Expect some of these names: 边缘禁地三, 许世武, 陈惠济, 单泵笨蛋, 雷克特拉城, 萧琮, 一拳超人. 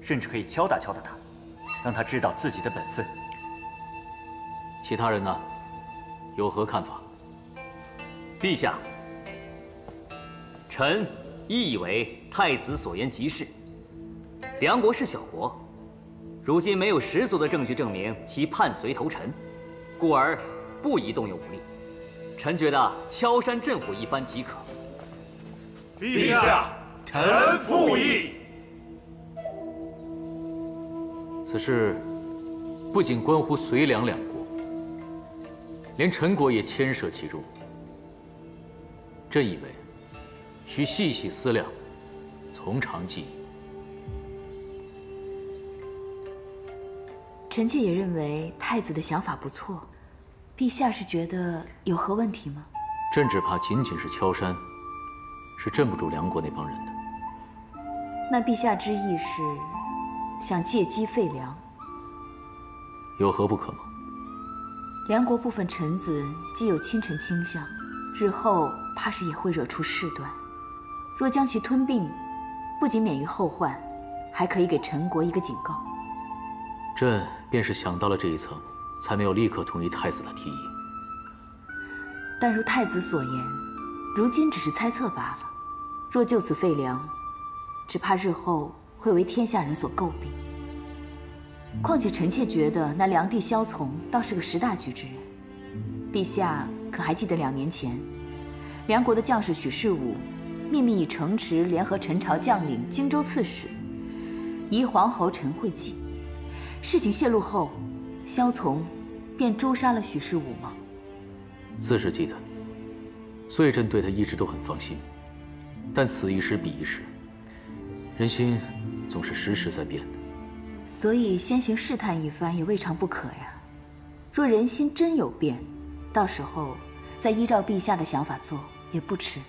甚至可以敲打敲打他，让他知道自己的本分。其他人呢，有何看法？陛下，臣亦以为太子所言极是。梁国是小国，如今没有十足的证据证明其叛隋投臣，故而不宜动用武力。臣觉得敲山震虎一番即可。陛下，臣附议。 此事不仅关乎隋梁两国，连陈国也牵涉其中。朕以为，需细细思量，从长计议。臣妾也认为太子的想法不错，陛下是觉得有何问题吗？朕只怕仅仅是敲山，是镇不住梁国那帮人的。那陛下之意是？ 想借机废梁，有何不可吗？梁国部分臣子既有亲臣倾向，日后怕是也会惹出事端。若将其吞并，不仅免于后患，还可以给陈国一个警告。朕便是想到了这一层，才没有立刻同意太子的提议。但如太子所言，如今只是猜测罢了。若就此废梁，只怕日后。 会为天下人所诟病。况且臣妾觉得那梁帝萧琮倒是个识大局之人。陛下可还记得2年前，梁国的将士许世武秘密与城池联合陈朝将领、荆州刺史、宜皇侯陈惠济，事情泄露后，萧琮便诛杀了许世武吗？自是记得，所以朕对他一直都很放心。但此一时彼一时，人心。 总是时时在变的，所以先行试探一番也未尝不可呀。若人心真有变，到时候再依照陛下的想法做也不迟。